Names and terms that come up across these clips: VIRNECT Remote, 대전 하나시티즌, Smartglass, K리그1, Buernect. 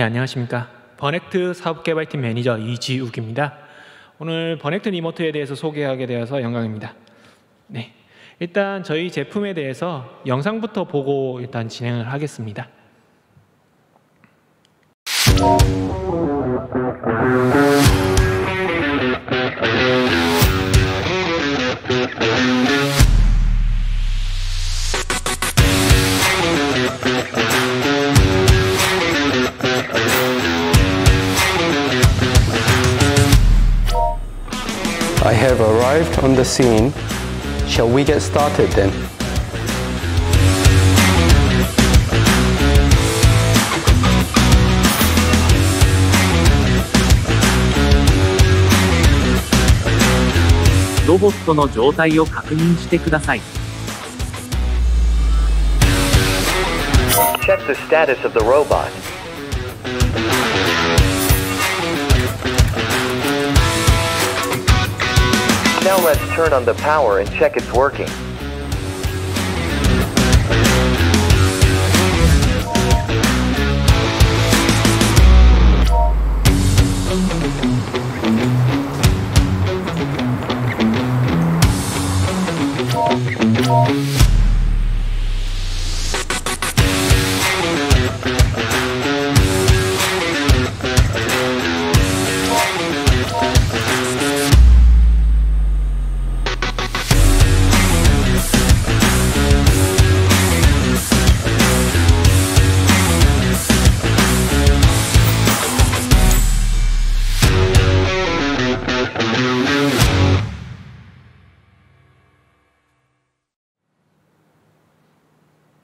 네, 안녕하십니까. 버넥트 사업개발팀 매니저 이지욱입니다. 오늘 버넥트 리모트에 대해서 소개하게 되어서 영광입니다. 네, 일단 저희 제품에 대해서 영상부터 보고 일단 진행을 하겠습니다. I have arrived on the scene. Shall we get started then?ロボットの状態を確認してください。 Check the status of the robot. Now let's turn on the power and check it's working.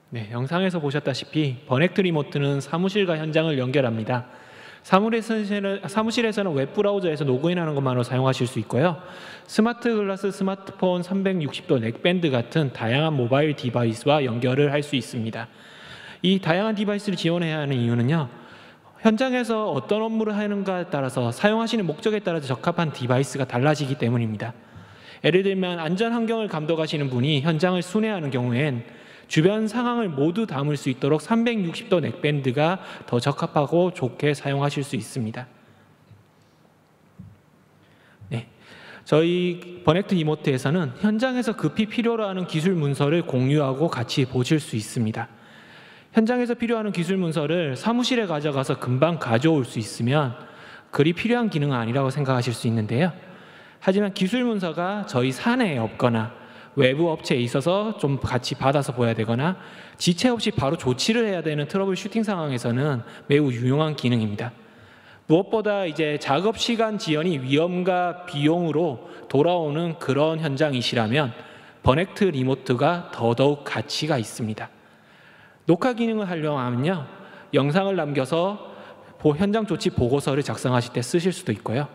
네, 영상에서 보셨다시피 버넥트 리모트는 사무실과 현장을 연결합니다. 사무실에서는 웹브라우저에서 로그인하는 것만으로 사용하실 수 있고요. 스마트글라스, 스마트폰, 360도 넥밴드 같은 다양한 모바일 디바이스와 연결을 할 수 있습니다. 이 다양한 디바이스를 지원해야 하는 이유는요, 현장에서 어떤 업무를 하는가에 따라서 사용하시는 목적에 따라서 적합한 디바이스가 달라지기 때문입니다. 예를 들면 안전 환경을 감독하시는 분이 현장을 순회하는 경우엔 주변 상황을 모두 담을 수 있도록 360도 넥밴드가 더 적합하고 좋게 사용하실 수 있습니다. 네, 저희 버넥트 리모트에서는 현장에서 급히 필요로 하는 기술 문서를 공유하고 같이 보실 수 있습니다. 현장에서 필요하는 기술 문서를 사무실에 가져가서 금방 가져올 수 있으면 그리 필요한 기능은 아니라고 생각하실 수 있는데요. 하지만 기술 문서가 저희 사내에 없거나 외부 업체에 있어서 좀 같이 받아서 보야 되거나 지체 없이 바로 조치를 해야 되는 트러블 슈팅 상황에서는 매우 유용한 기능입니다. 무엇보다 이제 작업 시간 지연이 위험과 비용으로 돌아오는 그런 현장이시라면 버넥트 리모트가 더더욱 가치가 있습니다. 녹화 기능을 활용하면요, 영상을 남겨서 현장 조치 보고서를 작성하실 때 쓰실 수도 있고요.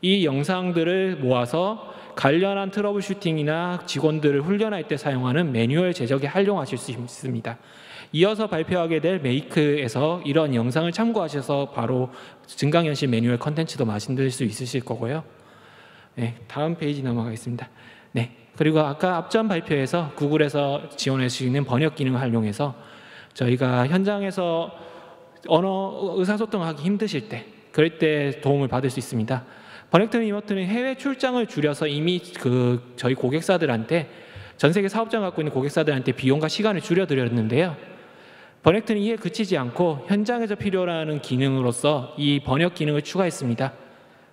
이 영상들을 모아서 관련한 트러블 슈팅이나 직원들을 훈련할 때 사용하는 매뉴얼 제작에 활용하실 수 있습니다. 이어서 발표하게 될 메이크에서 이런 영상을 참고하셔서 바로 증강현실 매뉴얼 컨텐츠도 말씀드릴 수 있으실 거고요. 네, 다음 페이지 넘어가겠습니다. 네, 그리고 아까 앞전 발표에서 구글에서 지원할 수 있는 번역 기능을 활용해서 저희가 현장에서 언어 의사소통하기 힘드실 때, 그럴 때 도움을 받을 수 있습니다. 버넥트 리모트는 해외 출장을 줄여서 이미 저희 고객사들한테, 전 세계 사업장 갖고 있는 고객사들한테 비용과 시간을 줄여드렸는데요. 버넥트는 이에 그치지 않고 현장에서 필요로 하는 기능으로서 이 번역 기능을 추가했습니다.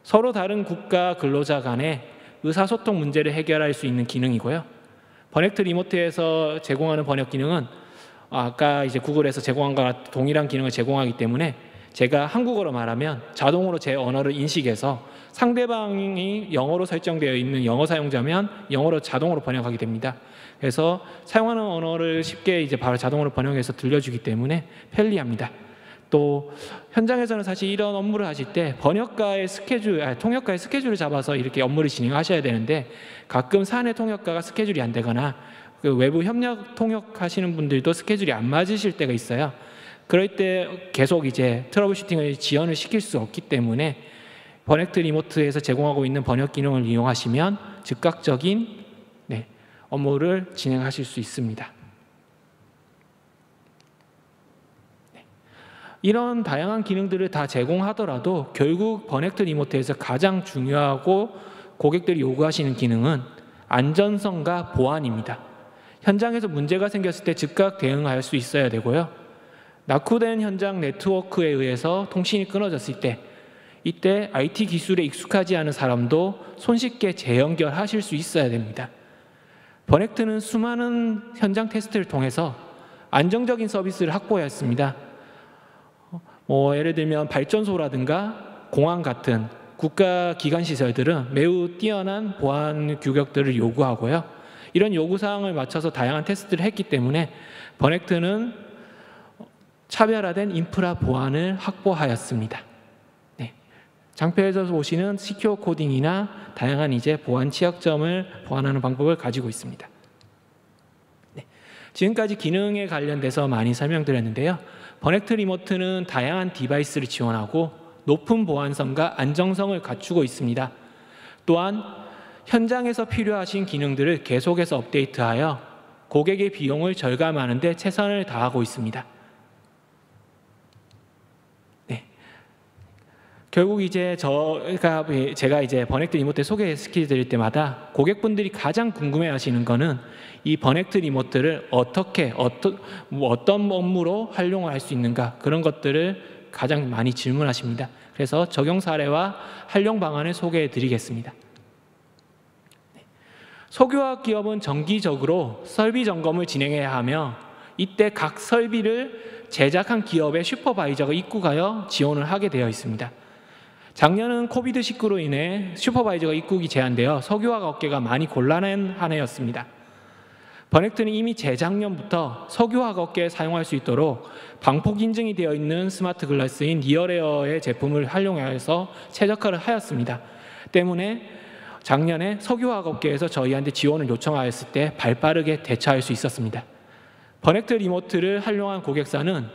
서로 다른 국가 근로자 간의 의사소통 문제를 해결할 수 있는 기능이고요. 버넥트 리모트에서 제공하는 번역 기능은 아까 이제 구글에서 제공한 것과 동일한 기능을 제공하기 때문에 제가 한국어로 말하면 자동으로 제 언어를 인식해서 상대방이 영어로 설정되어 있는 영어 사용자면 영어로 자동으로 번역하게 됩니다. 그래서 사용하는 언어를 쉽게 이제 바로 자동으로 번역해서 들려주기 때문에 편리합니다. 또 현장에서는 사실 이런 업무를 하실 때 통역가의 스케줄을 잡아서 이렇게 업무를 진행하셔야 되는데, 가끔 사내 통역가가 스케줄이 안 되거나 그 외부 협력 통역하시는 분들도 스케줄이 안 맞으실 때가 있어요. 그럴 때 계속 이제 트러블 슈팅을 지연을 시킬 수 없기 때문에 버넥트 리모트에서 제공하고 있는 번역 기능을 이용하시면 즉각적인 업무를 진행하실 수 있습니다. 이런 다양한 기능들을 다 제공하더라도 결국 버넥트 리모트에서 가장 중요하고 고객들이 요구하시는 기능은 안전성과 보안입니다. 현장에서 문제가 생겼을 때 즉각 대응할 수 있어야 되고요. 낙후된 현장 네트워크에 의해서 통신이 끊어졌을 때 이때 IT 기술에 익숙하지 않은 사람도 손쉽게 재연결하실 수 있어야 됩니다. 버넥트는 수많은 현장 테스트를 통해서 안정적인 서비스를 확보했습니다. 예를 들면 발전소라든가 공항 같은 국가기관시설들은 매우 뛰어난 보안 규격들을 요구하고요. 이런 요구사항을 맞춰서 다양한 테스트를 했기 때문에 버넥트는 차별화된 인프라 보안을 확보하였습니다. 네. 장표에서 보시는 시큐어 코딩이나 다양한 보안 취약점을 보완하는 방법을 가지고 있습니다. 네. 지금까지 기능에 관련돼서 많이 설명드렸는데요. 버넥트 리모트는 다양한 디바이스를 지원하고 높은 보안성과 안정성을 갖추고 있습니다. 또한 현장에서 필요하신 기능들을 계속해서 업데이트하여 고객의 비용을 절감하는 데 최선을 다하고 있습니다. 네. 결국 제가 버넥트 리모트 소개시켜드릴 때마다 고객분들이 가장 궁금해하시는 것은 이 버넥트 리모트를 어떤 업무로 활용할 수 있는가, 그런 것들을 가장 많이 질문하십니다. 그래서 적용 사례와 활용 방안을 소개해 드리겠습니다. 소규모 기업은 정기적으로 설비 점검을 진행해야 하며 이때 각 설비를 제작한 기업의 슈퍼바이저가 입국하여 지원을 하게 되어 있습니다. 작년은 코비드-19로 인해 슈퍼바이저가 입국이 제한되어 석유화학 업계가 많이 곤란한 한 해였습니다. 버넥트는 이미 재작년부터 석유화학 업계에 사용할 수 있도록 방폭 인증이 되어 있는 스마트글라스인 리얼에어의 제품을 활용해서 최적화를 하였습니다. 때문에 작년에 석유화학 업계에서 저희한테 지원을 요청하였을 때 발빠르게 대처할 수 있었습니다. 버넥트 리모트를 활용한 고객사는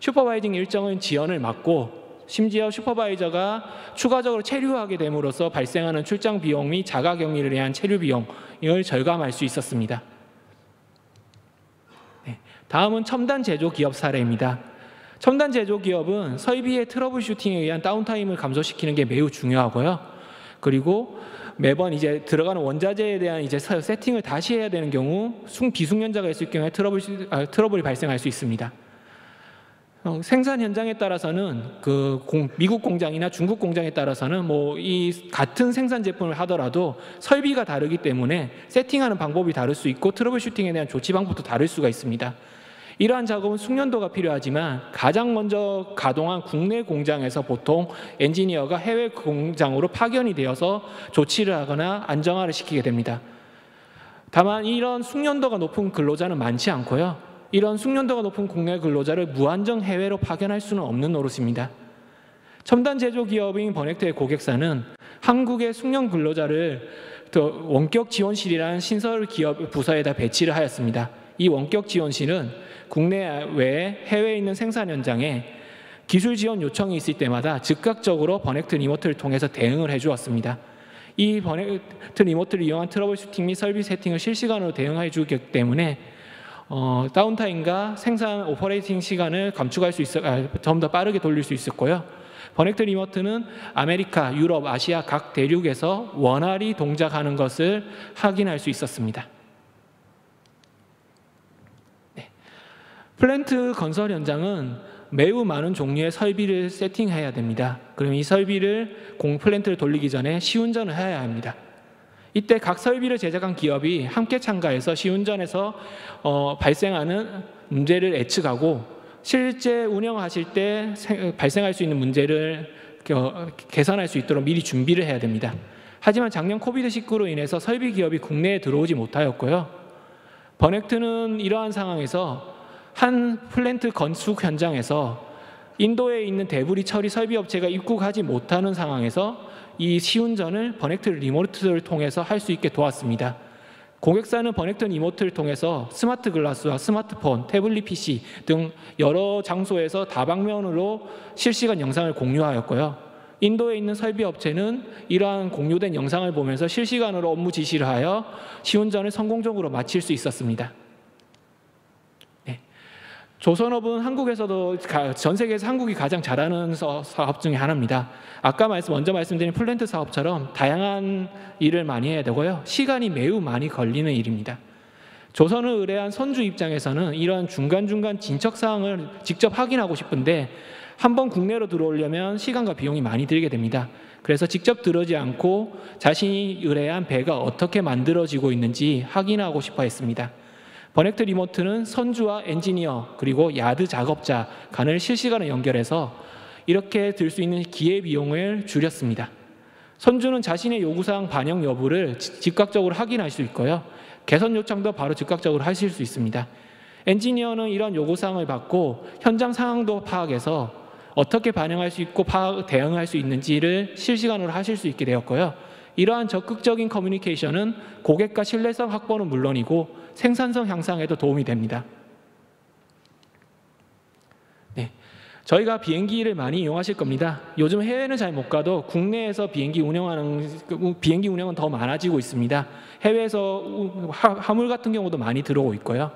슈퍼바이징 일정은 지연을 막고 심지어 슈퍼바이저가 추가적으로 체류하게 됨으로써 발생하는 출장 비용 및 자가격리를 위한 체류 비용을 절감할 수 있었습니다. 다음은 첨단 제조기업 사례입니다. 첨단 제조기업은 설비의 트러블슈팅에 의한 다운타임을 감소시키는 게 매우 중요하고요. 그리고 매번 들어가는 원자재에 대한 세팅을 다시 해야 되는 경우 비숙련자가 있을 경우에 트러블이 발생할 수 있습니다. 생산 현장에 따라서는 미국 공장이나 중국 공장에 따라서는 같은 생산 제품을 하더라도 설비가 다르기 때문에 세팅하는 방법이 다를 수 있고 트러블슈팅에 대한 조치 방법도 다를 수가 있습니다. 이러한 작업은 숙련도가 필요하지만 가장 먼저 가동한 국내 공장에서 보통 엔지니어가 해외 공장으로 파견이 되어서 조치를 하거나 안정화를 시키게 됩니다. 다만 이런 숙련도가 높은 근로자는 많지 않고요. 이런 숙련도가 높은 국내 근로자를 무한정 해외로 파견할 수는 없는 노릇입니다. 첨단 제조기업인 버넥트의 고객사는 한국의 숙련 근로자를 원격 지원실이라는 신설 기업 부서에다 배치를 하였습니다. 이 원격 지원실은 국내 외에 해외에 있는 생산 현장에 기술 지원 요청이 있을 때마다 즉각적으로 버넥트 리모트를 통해서 대응을 해주었습니다. 이 버넥트 리모트를 이용한 트러블 슈팅 및 설비 세팅을 실시간으로 대응해 주기 때문에 다운타임과 생산 오퍼레이팅 시간을 감축할 수 있어 좀 더 빠르게 돌릴 수 있었고요. 버넥트 리모트는 아메리카, 유럽, 아시아 각 대륙에서 원활히 동작하는 것을 확인할 수 있었습니다. 네. 플랜트 건설 현장은 매우 많은 종류의 설비를 세팅해야 됩니다. 그럼 이 설비를 플랜트를 돌리기 전에 시운전을 해야 합니다. 이때 각 설비를 제작한 기업이 함께 참가해서 시운전에서 발생하는 문제를 예측하고 실제 운영하실 때 발생할 수 있는 문제를 개선할 수 있도록 미리 준비를 해야 됩니다. 하지만 작년 코비드-19로 인해서 설비 기업이 국내에 들어오지 못하였고요. 버넥트는 이러한 상황에서 한 플랜트 건축 현장에서 인도에 있는 데브리 처리 설비 업체가 입국하지 못하는 상황에서 이 시운전을 버넥트 리모트를 통해서 할 수 있게 도왔습니다. 고객사는 버넥트 리모트를 통해서 스마트글라스와 스마트폰, 태블릿 PC 등 여러 장소에서 다방면으로 실시간 영상을 공유하였고요. 인도에 있는 설비 업체는 이러한 공유된 영상을 보면서 실시간으로 업무 지시를 하여 시운전을 성공적으로 마칠 수 있었습니다. 조선업은 한국에서도 전 세계에서 한국이 가장 잘하는 사업 중에 하나입니다. 아까 먼저 말씀드린 플랜트 사업처럼 다양한 일을 많이 해야 되고요. 시간이 매우 많이 걸리는 일입니다. 조선을 의뢰한 선주 입장에서는 이런 중간중간 진척사항을 직접 확인하고 싶은데 한번 국내로 들어오려면 시간과 비용이 많이 들게 됩니다. 그래서 직접 들어오지 않고 자신이 의뢰한 배가 어떻게 만들어지고 있는지 확인하고 싶어 했습니다. 버넥트 리모트는 선주와 엔지니어 그리고 야드 작업자 간을 실시간에 연결해서 이렇게 들 수 있는 기회비용을 줄였습니다. 선주는 자신의 요구사항 반영 여부를 즉각적으로 확인할 수 있고요. 개선 요청도 바로 즉각적으로 하실 수 있습니다. 엔지니어는 이런 요구사항을 받고 현장 상황도 파악해서 어떻게 반영할 수 있고 대응할 수 있는지를 실시간으로 하실 수 있게 되었고요. 이러한 적극적인 커뮤니케이션은 고객과 신뢰성 확보는 물론이고 생산성 향상에도 도움이 됩니다. 네, 저희가 비행기를 많이 이용하실 겁니다. 요즘 해외는 잘 못 가도 국내에서 비행기 운영은 더 많아지고 있습니다. 해외에서 화물 같은 경우도 많이 들어오고 있고요.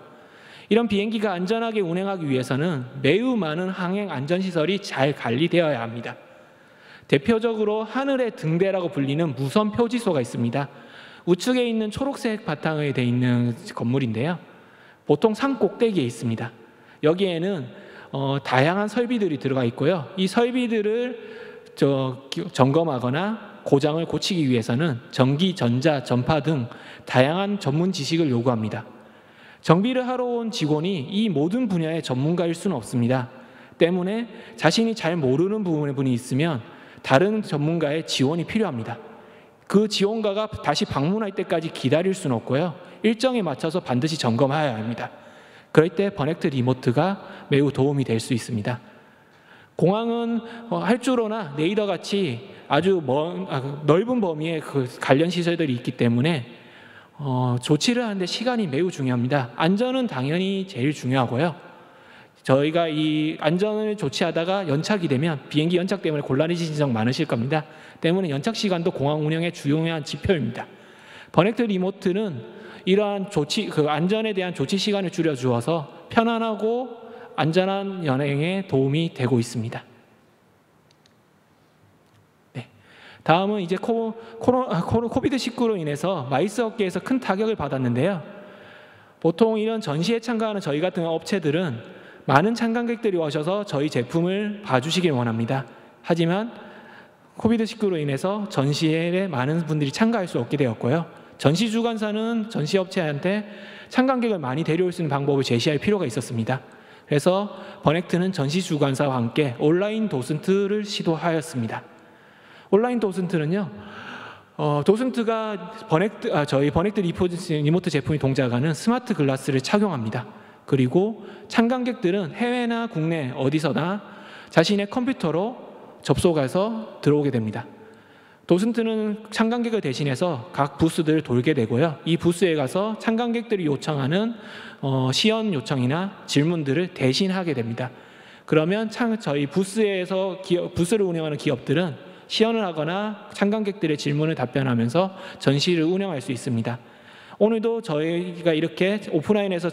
이런 비행기가 안전하게 운행하기 위해서는 매우 많은 항행 안전시설이 잘 관리되어야 합니다. 대표적으로 하늘의 등대라고 불리는 무선 표지소가 있습니다. 우측에 있는 초록색 바탕에 돼 있는 건물인데요. 보통 산 꼭대기에 있습니다. 여기에는 다양한 설비들이 들어가 있고요. 이 설비들을 점검하거나 고장을 고치기 위해서는 전기, 전자, 전파 등 다양한 전문 지식을 요구합니다. 정비를 하러 온 직원이 이 모든 분야의 전문가일 수는 없습니다. 때문에 자신이 잘 모르는 부분이 있으면 다른 전문가의 지원이 필요합니다. 그 지원가가 다시 방문할 때까지 기다릴 수는 없고요. 일정에 맞춰서 반드시 점검해야 합니다. 그럴 때 버넥트 리모트가 매우 도움이 될 수 있습니다. 공항은 활주로나 레이더 같이 아주 넓은 범위의 관련 시설들이 있기 때문에 조치를 하는데 시간이 매우 중요합니다. 안전은 당연히 제일 중요하고요. 저희가 이 안전을 조치하다가 연착이 되면 비행기 연착 때문에 곤란해지신 적 많으실 겁니다. 때문에 연착 시간도 공항 운영의 중요한 지표입니다. 버넥트 리모트는 이러한 안전에 대한 조치 시간을 줄여주어서 편안하고 안전한 연행에 도움이 되고 있습니다. 네. 다음은 이제 코비드-19로 인해서 마이스 업계에서 큰 타격을 받았는데요. 보통 이런 전시에 참가하는 저희 같은 업체들은 많은 참관객들이 오셔서 저희 제품을 봐주시길 원합니다. 하지만 코비드-19로 인해서 전시에 많은 분들이 참가할 수 없게 되었고요. 전시 주관사는 전시업체한테 참관객을 많이 데려올 수 있는 방법을 제시할 필요가 있었습니다. 그래서 버넥트는 전시 주관사와 함께 온라인 도슨트를 시도하였습니다. 온라인 도슨트는요. 도슨트가 저희 버넥트 리모트 제품이 동작하는 스마트 글라스를 착용합니다. 그리고 참관객들은 해외나 국내 어디서나 자신의 컴퓨터로 접속해서 들어오게 됩니다. 도슨트는 참관객을 대신해서 각 부스들을 돌게 되고요. 이 부스에 가서 참관객들이 요청하는 시연 요청이나 질문들을 대신하게 됩니다. 그러면 저희 부스를 운영하는 기업들은 시연을 하거나 참관객들의 질문을 답변하면서 전시를 운영할 수 있습니다. 오늘도 저희가 이렇게 오프라인에서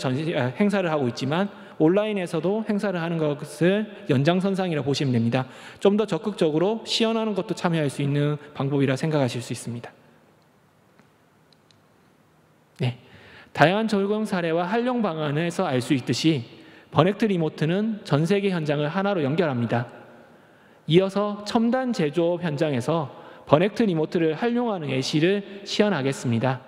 행사를 하고 있지만 온라인에서도 행사를 하는 것을 연장선상이라 보시면 됩니다. 좀 더 적극적으로 시연하는 것도 참여할 수 있는 방법이라 생각하실 수 있습니다. 네, 다양한 적용 사례와 활용 방안에서 알 수 있듯이 버넥트 리모트는 전 세계 현장을 하나로 연결합니다. 이어서 첨단 제조업 현장에서 버넥트 리모트를 활용하는 예시를 시연하겠습니다.